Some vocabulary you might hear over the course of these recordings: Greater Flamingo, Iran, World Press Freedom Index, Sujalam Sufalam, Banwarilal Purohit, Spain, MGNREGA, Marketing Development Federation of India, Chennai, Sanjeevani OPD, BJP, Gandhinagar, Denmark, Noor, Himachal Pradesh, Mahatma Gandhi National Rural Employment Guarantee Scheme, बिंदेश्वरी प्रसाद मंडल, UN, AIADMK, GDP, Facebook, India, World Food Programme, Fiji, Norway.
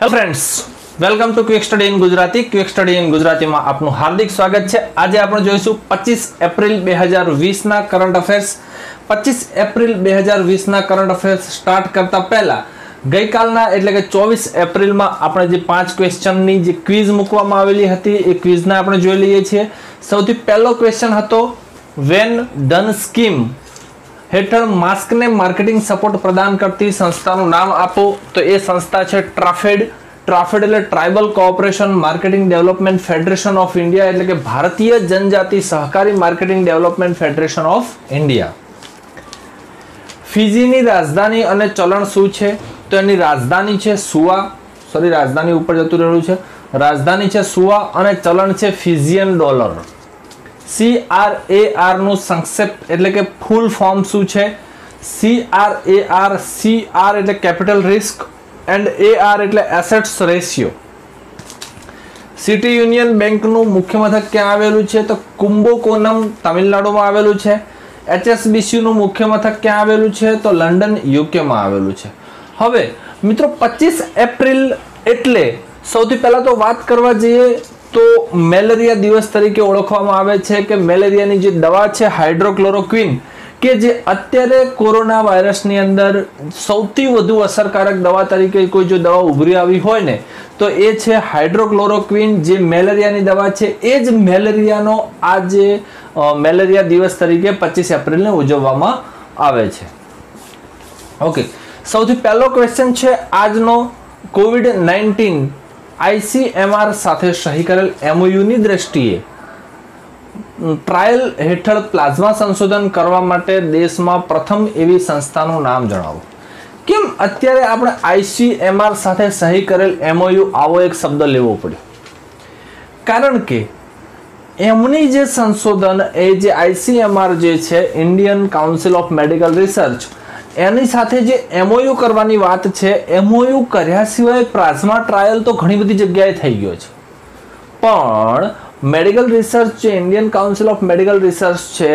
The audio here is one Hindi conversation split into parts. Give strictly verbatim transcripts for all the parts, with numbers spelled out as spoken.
Hello friends, welcome to quick study in Gujarati. Quick study in ગુજરાતીમાં આપનું હાર્દિક સ્વાગત છે. આજે આપણે જોઈશું પચીસ એપ્રિલ બે હજાર વીસ ના કરંટ અફેર્સ. પચીસ એપ્રિલ બે હજાર વીસ ના કરંટ અફેર્સ સ્ટાર્ટ કરતા પહેલા ગઈકાલના એટલે કે ચોવીસ એપ્રિલ માં આપણે જે પાંચ ક્વેશ્ચનની જે ક્વિઝ મૂકવામાં આવેલી હતી એ ક્વિઝને આપણે જોઈ લઈએ છીએ. સૌથી પહેલો ક્વેશ્ચન હતો વેન ડન સ્કીમ हेठळ मास्क ने मार्केटिंग सपोर्ट प्रदान करती संस्था नु नाम आपो, तो ये संस्था है ट्राफेड. ट्राफेड एटले tribal cooperation marketing development federation of India एटले के भारतीय जनजाति सहकारी marketing development federation of India. Fiji नी राजधानी अने चलन शुं छे, तो एनी राजधानी है सुआ, सॉरी राजधानी ऊपर जतुं रहेलुं छे, राजधानी है सुआ अने चलन है Fijian dollar. C R A R નું સંક્ષેપ એટલે કે ફૂલ ફોર્મ શું છે? C R A R, C R એટલે capital risk and A R એટલે એસેટ્સ રેશિયો. સિટી યુનિયન બેંકનું મુખ્ય મથક ક્યાં આવેલું છે? તો કુંબકોનમ તમિલનાડુમાં આવેલું છે. H S B C નું મુખ્ય મથક ક્યાં આવેલું છે? તો લંડન યુકેમાં આવેલું છે. હવે મિત્રો પચીસ એપ્રિલ એટલે સૌથી પહેલાં તો વાત કરવા જઈએ तो मेलेरिया दिवस तरीके ओळखवामां आवे छे के मेलेरियानी जे दवा छे हाइड्रोक्लोरोक्विन के जे अत्यारे कोरोना वायरसनी अंदर सौथी वधु असरकारक दवा तरीके कोई जो दवा उभरी आवी होय ने तो ए छे हाइड्रोक्लोरोक्विन जे मेलेरियानी दवा छे. ए ज मेलेरियानो आज मेलेरिया दिवस तरीके पच्चीस एप्रिल ने उजववामां आवे छे. ओके, सौथी पहेलो क्वेश्चन छे आजनो COVID nineteen I C M R સાથે સહી કરેલ M O U ની દ્રષ્ટિએ ટ્રાયલ હેઠળ પ્લાઝમા સંશોધન કરવા માટે દેશમાં પ્રથમ એવી સંસ્થાનું નામ જણાવો. કેમ અત્યારે આપણે I C M R સાથે સહી કરેલ M O U આવો એક શબ્દ લેવો પડ્યો? કારણ કે એમની જે સંશોધન એ જે I C M R જે છે Indian council of medical research એની સાથે જે M O U કરવાની વાત છે, M O U કર્યા સિવાય પ્લાઝમા ટ્રાયલ તો ઘણી બધી જગ્યાએ થઈ ગયો છે, પણ મેડિકલ રિસર્ચ જે Indian council of medical research છે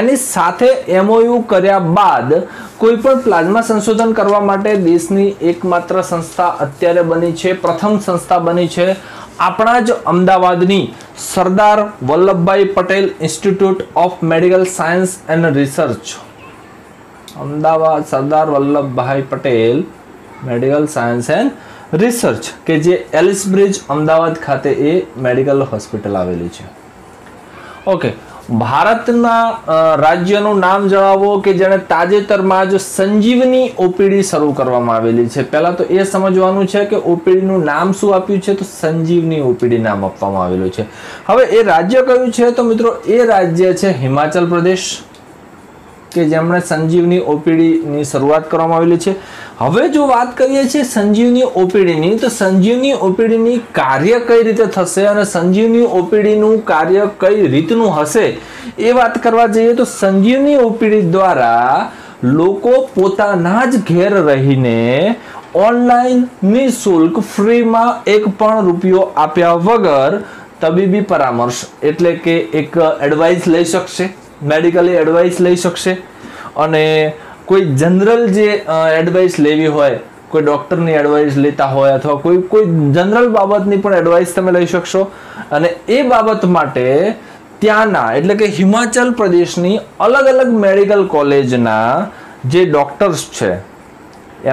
એની સાથે M O U કર્યા બાદ કોઈ પણ પ્લાઝમા સંશોધન કરવા માટે દેશની એકમાત્ર સંસ્થા અત્યારે બની છે, પ્રથમ સંસ્થા બની છે આપણા જ અમદાવાદની Sardar Vallabhbhai Patel institute of medical science and research. Amdavad Sardar Vallabh भाई Patel medical science and research के जे एलिस ब्रिज अमदावाद खाते ए मेडिकल हॉस्पिटल आवेली छे. ओके, भारतना राज्यनुं नाम जणावो के जेने ताजेतरमां ज संजीवनी O P D शरू करवामां आवेली छे. पहला तो ए समजवानुं छे के O P D नुं नाम शुं आप्युं छे, तो संजीवनी O P D नाम आपवामां आवेलुं छे. हवे ए राज्य कयुं छे? तो मित्रों ए राज्य छे हिमाचल प्रदेश के जेमणे संजीवनी ओपीडी नी शुरुआत करवामां आवेली छे. हवे जो बात करीए छे संजीवनी ओपीडी नी, तो संजीवनी ओपीडी नी कार्य कई रीते थशे अने संजीवनी ओपीडी नुं कार्य कई रीतनुं हशे ए वात करवा जईए तो संजीवनी ओपीडी द्वारा लोको पोताना ज घेर रहीने ऑनलाइन निशुल्क फ्री मां एक पण रूपियो आप्या वगर तबीबी परामर्श एटले के एक एडवाइस लई शकशे, मेडिकली एडवाइस लई शकशे अने कोई जनरल जे एडवाइस लेवी होय, कोई डॉक्टर नी एडवाइस लेता होय अथवा कोई कोई जनरल बाबतनी पण एडवाइस तमे लई शकशो अने ए बाबत माटे त्याना एटले के हिमाचल प्रदेशनी अलग अलग मेडिकल कॉलेजना जे डॉक्टर्स छे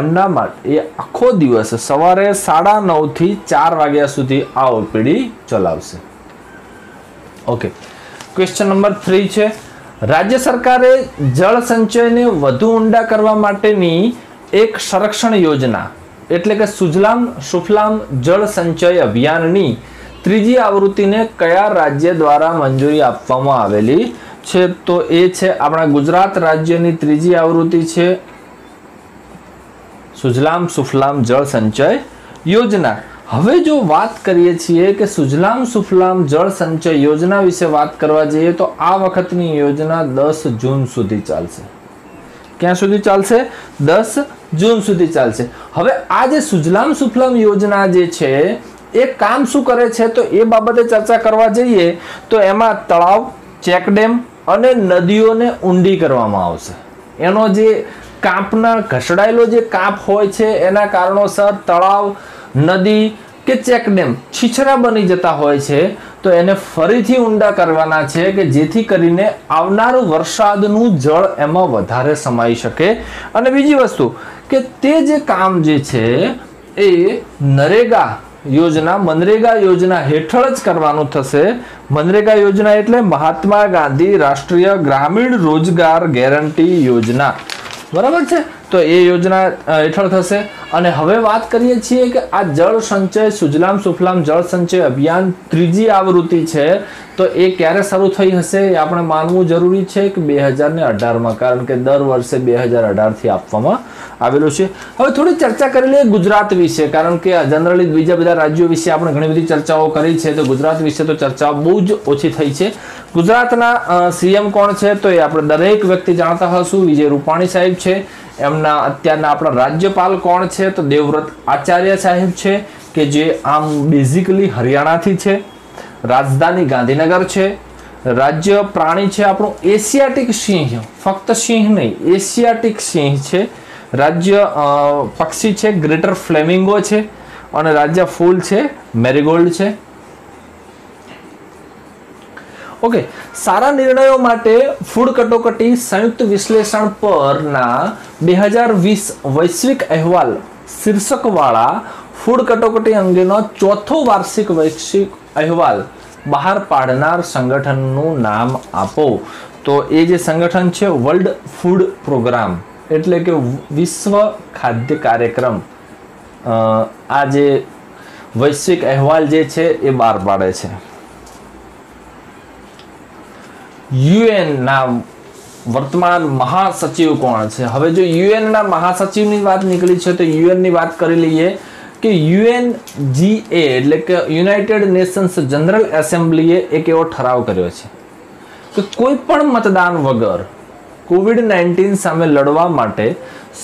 एमना माटे आखो दिवस सवारे साढ़ा नौ थी चार वाग्या सुधी आ ओपीडी चलावशे. ओके, क्वेश्चन नंबर थ्री छे राज्य सरकारे जल संचयने વધુ ઊંડા કરવા માટેની એક સંરક્ષણ યોજના એટલે કે સુજલામ સુફલામ જળ સંચય અભિયાનની ત્રીજી આવૃત્તિને કયા રાજ્ય દ્વારા મંજૂરી આપવામાં આવેલી છે? તો એ છે આપણા ગુજરાત રાજ્યની ત્રીજી આવૃત્તિ છે સુજલામ સુફલામ જળ સંચય યોજના. હવે જો વાત કરીએ છીએ કે સુજલામ સુફલામ જળ સંચય યોજના વિશે વાત કરવા જઈએ તો આ વખતની યોજના દસ જૂન સુધી ચાલશે. ક્યાં સુધી ચાલશે? દસ જૂન સુધી ચાલશે. હવે આ જે સુજલામ સુફલામ યોજના જે છે એ કામ શું કરે છે તો એ બાબતે ચર્ચા કરવા જઈએ તો એમાં તળાવ, ચેકડેમ અને નદીઓને ઊંડી કરવામાં આવશે. એનો જે કાંપના ઘસડાયેલો જે કાંપ હોય છે એના કારણોસર તળાવ नदी के चेकडैम छीछरा बनी जता होय छे तो एने फरीथी ऊंडा करवाना छे के जेथी करीने आवनारू वरसादनु जळ एमां वधारे समाई शके। अने बीजी वस्तु के ते जे काम जे छे ए नरेगा योजना मनरेगा योजना हेठळ ज करवानुं थशे। मनरेगा योजना एटले महात्मा गांधी राष्ट्रीय ग्रामीण रोजगार गेरंटी योजना, बराबर छे। तो ये योजना हेठळ थशे। अने हवे बात करीए छीए के आ जल संचय सुजलाम सुफलाम जल संचय अभियान त्रीजी आवृत्ति छे तो ये क्यारे शुरू थई हशे ए आपणे मानवुं जरूरी छे के दो हज़ार अठारह मां, कारण के दर वर्षे दो हज़ार अठारह थी आपवामां आवेलुं छे। हवे थोड़ी चर्चा करी लईए गुजरात विषे, कारण के जनरली बीजा बधा राज्यों विषे आपणे घणी बधी चर्चाओ करी छे तो गुजरात विषे तो चर्चा बहु ज ओછી थई छे। गुजरातना सीएम कोण छे तो ये आपणे दरेक व्यक्ति जाणता हशुं, विजय रूपाणी साहेब छे। एमना अत्यारना आपणा राज्यपाल कोण छे तो देवव्रत आचार्य साहेब छे के जे आम बेसिकली हरियाणा थी छे। राजधानी गांधीनगर छे। राज्य प्राणी छे आपणो एशियाटिक सिंह, फक्त सिंह नहीं एशियाटिक सिंह छे। राज्य पक्षी छे ग्रेटर फ्लेमिंगो छे और राज्य फूल छे मेरीगोल्ड छे। ओके okay, सारा निर्णयों माटे फूड कटोकटी संयुक्त विश्लेषण पर ना दो हज़ार बीस वैश्विक अहवाल शीर्षक वाला फूड कटोकटी अंगेनो चौथो वार्षिक वैश्विक अहवाल बहार पाडनार संगठननुं नाम आपो। तो ये जे संगठन छे वर्ल्ड फूड प्रोग्राम एटले के विश्व खाद्य कार्यक्रम आ जे वैश्विक अहवाल जे छे ए बहार पाडे छे। यूएन ना वर्तमान महासचिव कौन है? हवे जो यूएन ना महासचिव नी बात निकली है तो यूएन नी बात करी लीए कि यूएन जी ए एटले के युनाइटेड नेशन्स जनरल एसेम्बलीए एक एवो ठराव कर्यो छे कि कोईपण मतदान वगर कोविड नाइंटीन सामे लड़वा माटे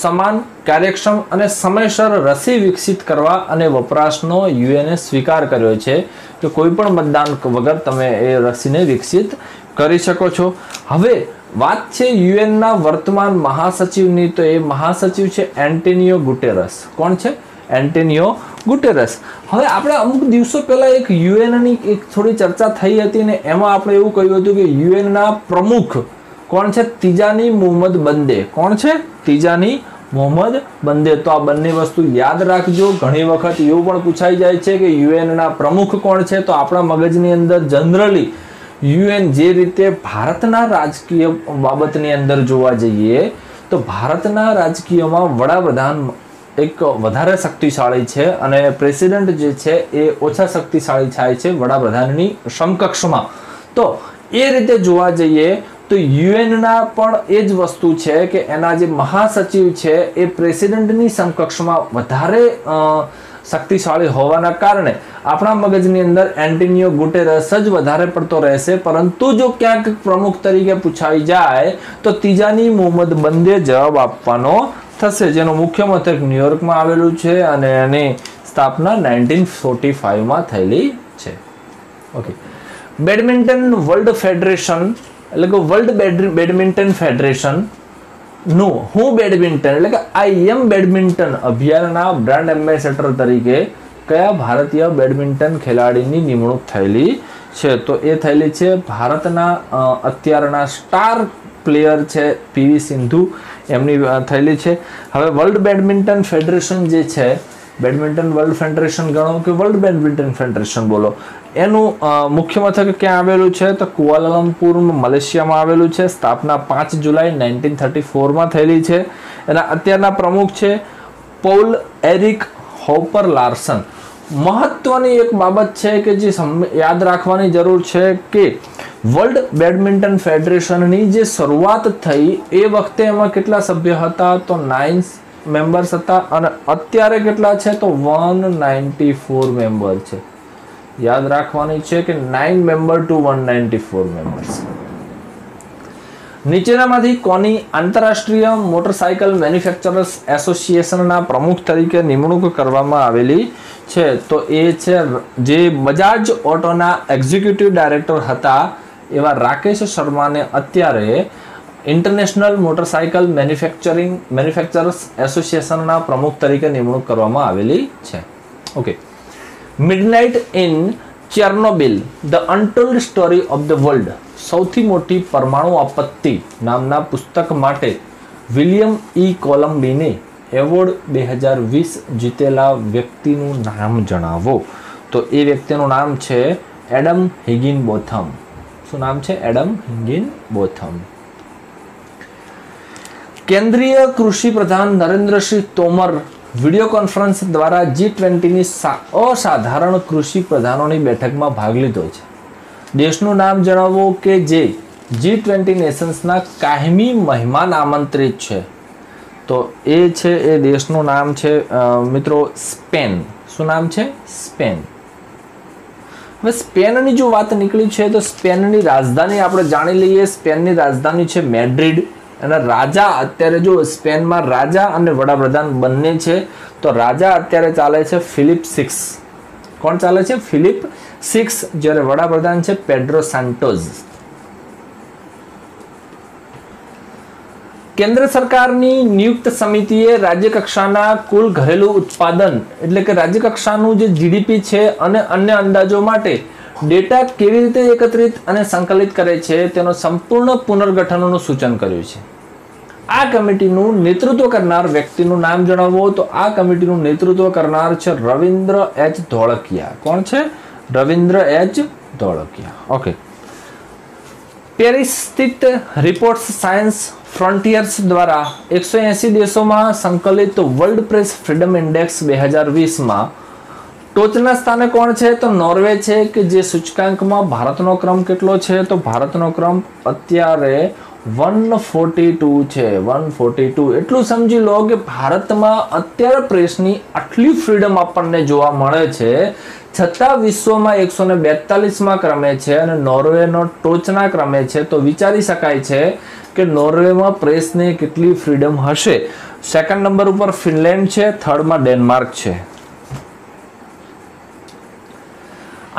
समान कार्यक्षम अने समयसर रसी विकसित करवा अने वपराशनो यूएने स्वीकार कर्यो छे कि कोईपण मतदान वगर तमे ए रसीने विकसित करी शको छो। हवे बात छे यूएन ना वर्तमान महासचिवनी तो ए महासचिव छे एंटोनियो गुटेरस। कोण छे? Antonio Guterres. हवे आपणे अमुक दिवसों पहला एक यूएन नी एक थोड़ी चर्चा थई हती ने एमां आपणे एवुं कह्युं हतुं के यूएन ना प्रमुख कोण छे? तिजानी मोहम्मद बंदे। कोण छे? तिजानी मोहम्मद बंदे। तो आ बंने वस्तु याद राखजो। घणी वखत एवुं पण पूछाई जाय छे के यूएन ना प्रमुख कोण छे तो आपणा मगजनी अंदर जनरली यूएन जे रीते भारतना राजकीय बाबतनी अंदर जोवा जाइए तो भारतना राजकीयमां वडाप्रधान एक वधारे शक्तिशाळी छे अने प्रेसिडेंट जे छे ए ओछा शक्तिशाळी थाय छे वडाप्रधाननी समकक्षमां। तो ए रीते जोवा जाइए तो यूएन ना पण ए ज वस्तु छे के एना जे महासचिव छे ए प्रेसिडेंटनी समकक्षमां वधारे शक्तिशाली होवाना कारणे अपना मगजनी अंदर एंटोनियो गुटेरस ज वधारे पड़तो रहेशे। परंतु जो क्या प्रमुख तरीके पूछाई जाए तो तिजानी मोहम्मद बंदे जवाब आपवानो थशे, जेनो मुख्य मथक न्यूयॉर्क में आवेलुं छे अने एनी स्थापना नाइंटीन फोर्टी फाइव में थयेली छे। ओके, बेडमिंटन वर्ल्ड फेडरेशन એટલે કે વર્લ્ડ બેડમિન્ટન ફેડરેશન નો હું બેડમિન્ટન એટલે કે આઈ એમ બેડમિન્ટન અભિયાનના બ્રાન્ડ એમ્બેસેડર તરીકે કયા ભારતીય બેડમિન્ટન ખેલાડીની નિમણૂક થયેલી છે તો એ થયેલી છે ભારતના અત્યારના સ્ટાર પ્લેયર છે પીવી સિંધુ, એમની થયેલી છે। હવે વર્લ્ડ બેડમિન્ટન ફેડરેશન જે છે બેડમિન્ટન વર્લ્ડ ફેડરેશન ગણો કે વર્લ્ડ બેડમિન્ટન ફેડરેશન બોલો, એનું મુખ્ય મથક ક્યાં આવેલું છે તો કુઆલાલંપુર મલેશિયામાં આવેલું છે। સ્થાપના પાંચ જુલાઈ નાઇન્ટીન થર્ટી ફોરમાં થયેલી છે। એના અત્યારના પ્રમુખ છે પોલ એરિક હોપર લાર્સન। મહત્વની એક બાબત છે કે જે યાદ રાખવાની જરૂર છે કે વર્લ્ડ બેડમિન્ટન ફેડરેશનની જે શરૂઆત થઈ એ વખતે એમાં કેટલા સભ્ય હતા તો નાઇન મેમ્બર્સ હતા અને અત્યારે કેટલા છે તો वन नाइंटी फोर મેમ્બર છે। याद રાખવાની છે કે nine member to one ninety four members. નીચેનામાંથી કોની આંતરરાષ્ટ્રીય મોટરસાઇકલ મેન્યુફેક્ચરર્સ એસોસિએશનના પ્રમુખ તરીકે નિમણૂક કરવામાં આવેલી છે તો એ છે જે બજાજ ઓટોના એક્ઝિક્યુટિવ ડાયરેક્ટર હતા એવા રાકેશ શર્માને અત્યારે ઇન્ટરનેશનલ મોટરસાઇકલ મેન્યુફેક્ચરિંગ મેન્યુફેક્ચરર્સ એસોસિએશનના પ્રમુખ તરીકે નિમણૂક કરવામાં આવેલી છે। Okay. Midnight in Chernobyl, the untold story of the world, સૌથી મોટી પરમાણુ આપત્તિ નામના પુસ્તક માટે વિલિયમ ઈ કોલમ્બીને એવોર્ડ બે હજાર વીસ જીતેલા વ્યક્તિનું નામ જણાવો. તો એ વ્યક્તિનું નામ છે એડમ હિગિનબોથમ. શું નામ છે? Adam Higginbotham. કેન્દ્રીય કૃષિ પ્રધાન નરેન્દ્રસિંહ તોમર वीडियो कॉन्फ्रेंस द्वारा जी ट्वेंटी असाधारण कृषि प्रधानों की बैठक में भाग लीधो छे. देशनु नाम जणावो के जे जी ट्वेंटी नेशन्स ना कायमी मेहमान आमंत्रित छे. तो ए छे ए देशनु नाम छे मित्रों स्पेन. शुं नाम छे? स्पेन. हवे स्पेननी जो वात निकळी छे तो स्पेननी राजधानी आपणे जाणी लईए. स्पेननी राजधानी छे मेड्रिड. राजा अत्यारे जो स्पेन में राजा और वडाप्रधान बने छे, तो राजा अत्यारे चाले छे फिलिप सिक्स. कौन चाले छे? Philip six. जरे वडाप्रधान छे पेड्रो सांटोज. केंद्र सरकारनी नियुक्त समितिए राज्य कक्षाना कुल घरेलू उत्पादन एटले के राज्य कक्षानु जे जीडीपी छे अने अन्य अंदाजों माटे डेटा केवी रीते एकत्रित अने संकलित करे छे तेनो संपूर्ण पुनर्गठननुं सूचन कर्युं छे. आ कमिटीनुं नेतृत्व करनार व्यक्तिनुं नाम जणावो. तो आ कमिटीनुं नेतृत्व करनार छे रविन्द्र एच धोळकिया. कोण छे? Ravindra H Dholakia. Okay. Paris स्थित रिपोर्ट्स सायंस फ्रंटियर्स द्वारा एक सौ एसी देशों में संकलित वर्ल्ड प्रेस फ्रीडम इंडेक्स दो हज़ार बीस में टोचना स्थाने कौन है? तो नॉर्वे है कि जे सूचकांक में भारत नो क्रम केटलो है? तो भारत नो क्रम अत्यारे एक सौ बयालीस है. एक सौ बयालीस एटलू समझी लो कि भारत में अत्यार प्रेसनी आटली फ्रीडम आपने जोवा मळे छे, छता विश्व में एक सौ बेतालीस में क्रमे है और नॉर्वे नो टोचना क्रमे है. तो विचारी शकाय छे कि नॉर्वे में प्रेस ने केटली फ्रीडम हशे. सेकंड नंबर पर फिनलैंड है, थर्ड में डेनमार्क है.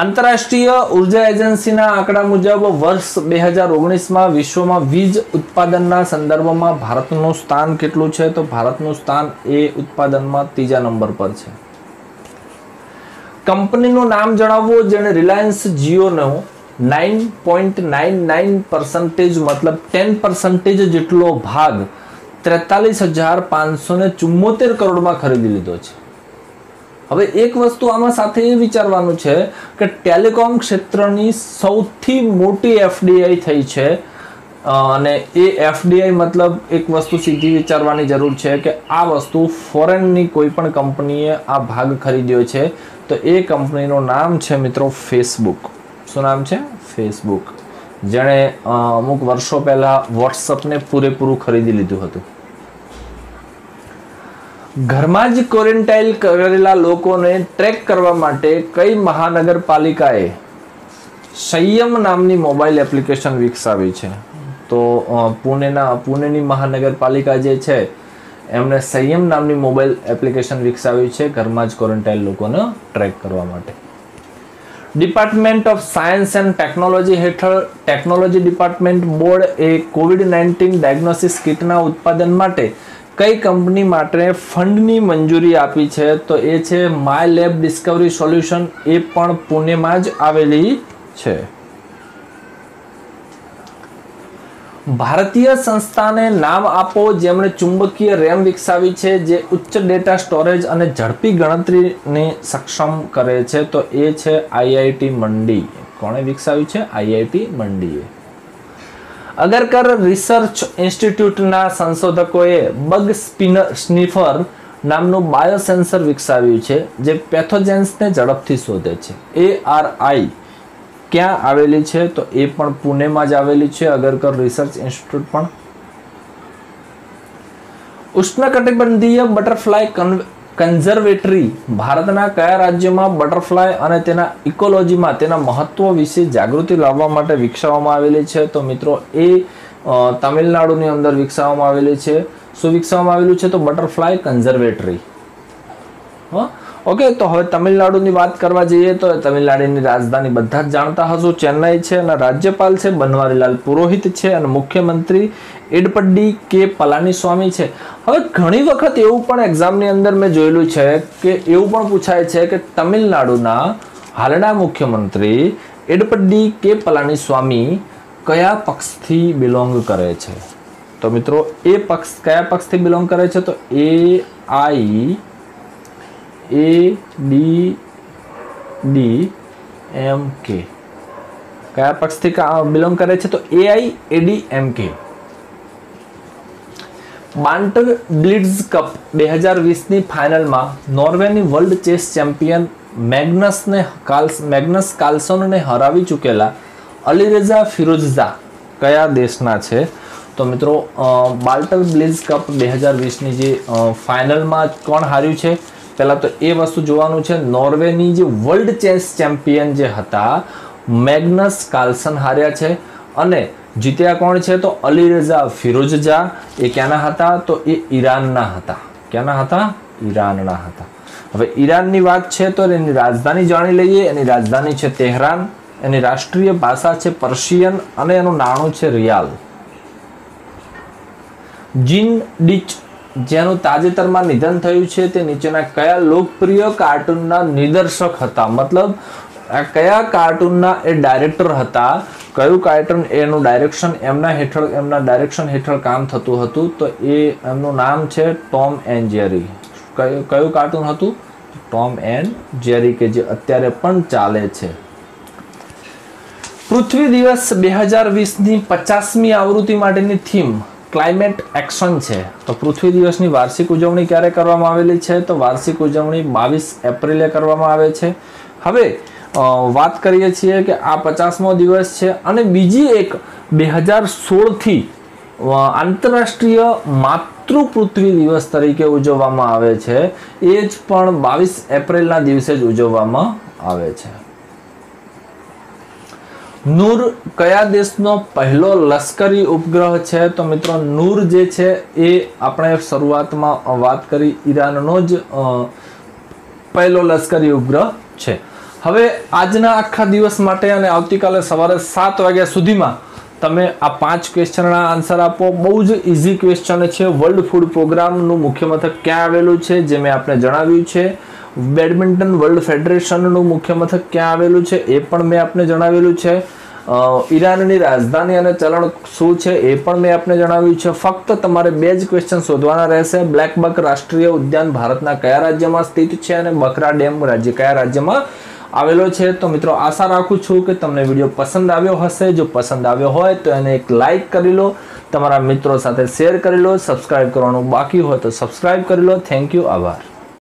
आंतरराष्ट्रीय ऊर्जा एजेंसी आंकड़ा मुजब वर्ष दो हज़ार उन्नीस में विश्व में वीज उत्पादन संदर्भ में भारत नु स्थान केटलू है? तो भारत नु स्थान ए उत्पादन में तीजा नंबर पर है. कंपनी नु नाम जणावो जेने रिलायंस जियो नो नौ पॉइंट नौ नौ परसेंटेज मतलब दस परसेंटेज जेटलो भाग तेतालीस हजार पांच सौ चुम्बोतेर करोड़ में खरीदी लीधो है. हवे एक वस्तु आमा साथे ए विचारवानुं छे के टेलिकॉम क्षेत्रनी सौथी मोटी एफडीआई थई छे अने ए एफडीआई मतलब एक वस्तु सीधी विचारवानी जरूर छे के आ वस्तु फॉरेननी कोई पण कंपनीए आ भाग खरीद्यो छे. तो ए कंपनीनुं नाम छे मित्रों फेसबुक. शुं नाम छे? फेसबुक, जेणे अमुक वर्षो पहेला व्हाट्सएपने पूरेपूरुं खरीदी लीधुं हतुं. घर में ज क्वोरेंटाइन करेला लोकोने ट्रेक करवा माटे कई महानगरपालिकाए संयम नामनी मोबाइल एप्लिकेशन विकसावी छे? तो पुणेना पुणेनी महानगरपालिका जे छे एमने संयम नामनी मोबाइल एप्लिकेशन विकसावी छे घर में ज क्वोरेंटाइन लोकोने ट्रेक करवा माटे. Department of science and technology हेठळ टेक्नोलॉजी डिपार्टमेंट बोर्ड ए कोविड नाइंटीन डायग्नोसिस किटना उत्पादन माटे कई कंपनी माटे फंडनी मंजूरी आपी छे? तो ये छे माय लैब डिस्कवरी सोल्यूशन. ए पण पुणे में ज आवेली छे. भारतीय संस्थाने नाम आपो जेमणे चुंबकीय रेम विकसावी छे जे उच्च डेटा स्टोरेज अने झड़पी गणतरीने सक्षम करे छे. तो ये छे आईआईटी मंडी. कोणे विकसावी छे? आईआईटी मंडीए. अगरकर रिसर्च इंस्टीट्यूट ना संशोधकोए बग स्पिनर स्निफर नामनो बायोसेंसर विकसाव्यु छे जे पेथोजेन्स ने झड़पथी शोधे छे. ए आर आई क्या आवेली छे? तो ए पण पुणे में ज आवेली छे. अगरकर रिसर्च इंस्टीट्यूट पण उष्णकटिबंधीय बटरफ्लाय कंजर्वेटरी भारतना कया राज्य में बटरफ्लाय अने तेना इकोलॉजी में तेना महत्व विषे जागृति लाववा माटे विकसाववामां आवेली छे. तो मित्रों ए तमिलनाडुनी अंदर विकसाववामां आवेली छे. शुं विकसाववामां आवेलुं छे? तो बटरफ्लाय कंजर्वेटरी. हाँ ओके. तो हवे तमिलनाडुनी बात करवा जईए तो तमिलनाडुनी राजधानी बधा ज जाणता हशो चेन्नई छे. राज्यपाल छे बनवारीलाल पुरोहित छे. मुख्यमंत्री एडप्पडी के पलानीस्वामी है। हवे घणी वखत एवुं पण एक्जामनी अंदर मैं जोयेलुं छे के एवुं पण पूछाय छे के तमिलनाडुना हालना मुख्यमंत्री एडप्पडी के पलानीस्वामी कया पक्षथी बिलोंग करे छे। तो मित्रों ए पक्ष कया पक्षथी बिलोंग करे छे तो A I A D D M K कया पक्ष थी बिलोंग करे छे तो A I A D M के। बांटर ब्लिट्ज कप दो हज़ार बीस ની ફાઇનલમાં નોર્વેની વર્લ્ડ ચેસ ચેમ્પિયન મેગ્નસને કાર્લ્સ મેગ્નસ કાર્લસનને હરાવી ચૂકેલા અલીરેઝા ફિરોઝઝા કયા દેશના છે? તો મિત્રો બાલ્ટર બ્લિટ્ઝ કપ બે હજાર વીસ ની જે ફાઇનલમાં કોણ હાર્યું છે પહેલાં તો એ વસ્તુ જોવાનું છે। નોર્વેની જે વર્લ્ડ ચેસ ચેમ્પિયન જે હતા મેગ્નસ કાર્લસન હાર્યા છે અને जीत्या कौन है तो अलीरेजा फिरोजजा। ये क्या हता तो ये ईरान हता। क्या हता? ईरान हता। हवे ईरान नी वात छे तो एनी राजधानी जाणी लईए। एनी राजधानी छे तेहरान, एनी राष्ट्रीय भाषा छे पर्शियन अने एनु नाणुं छे रियाल। जीन डीच जेनु ताजेतरमां निधन थयुं छे ते नीचेना कया लोकप्रिय कार्टूनना निर्देशक हता? मतलब आ कया कार्टूनना ए डायरेक्टर हता, क्यू कार्टून एनु डायरेक्शन एमना हेठळ एमना डायरेक्शन हेठळ काम थतुं हतुं तो ए एमनुं नाम छे टॉम एंड जेरी। क्यू कार्टून हतुं? टॉम एंड जेरी के जे अत्यारे पण चाले छे। पृथ्वी दिवस दो हज़ार बीस नी पचासमी आवृत्ति माटेनी थीम क्लाइमेट एक्शन छे। तो पृथ्वी दिवसनी वार्षिक उजवणी क्यारे करवामां आवेली छे तो वार्षिक उजवणी बावीस एप्रिले करवामां आवे छे। हवे बात करिए छे कि आ पचासमो दिवस छे अने बीजी एक दो हज़ार सोलह थी आंतरराष्ट्रीय मातृ पृथ्वी दिवस तरीके उजववामां आवे छे। ए ज पण बावीस एप्रिल ना दिवसे ज उजववामां आवे छे। नूर कया देशनो पहलो लश्करी उपग्रह छे? तो मित्रों नूर जे छे ए आपणे शरूआतमां वात करी ईराननो ज पहलो लश्करी उपग्रह छे। हवे आजना आखा दिवस माटे अने आवतीकाले सवारे सात वाग्या सुधीमां तमे आ पांच क्वेश्चनना आंसर आपो। बहु ज इजी क्वेश्चन छे। वर्ल्ड फूड प्रोग्रामनुं मुख्य मथक क्यां आवेलुं छे जे मैं आपने जणाव्युं छे। बेडमिंटन वर्ल्ड फेडरेशननुं मुख्य मथक क्यां आवेलुं छे ए पण मैं आपने जणावेलुं छे। ईराननी राजधानी अने चलन शुं छे ए पण मैं आपने जणाव्युं छे। फक्त तमारे बे ज क्वेश्चन शोधवाना रहेशे। ब्लेक बक राष्ट्रीय उद्यान भारतना कया राज्यमां स्थित छे अने बकरा डेम राज्य कया राज्यमां आवेलो छे। तो मित्रों आशा राखू छू कि तमने विडियो पसंद आव्यो हशे। जो पसंद आव्यो होय तो एने एक लाइक करी लो, तमारा मित्रों साथे शेर करी लो, सब्सक्राइब करवानुं बाकी होय तो सब्सक्राइब करी लो। थैंक यू, आभार।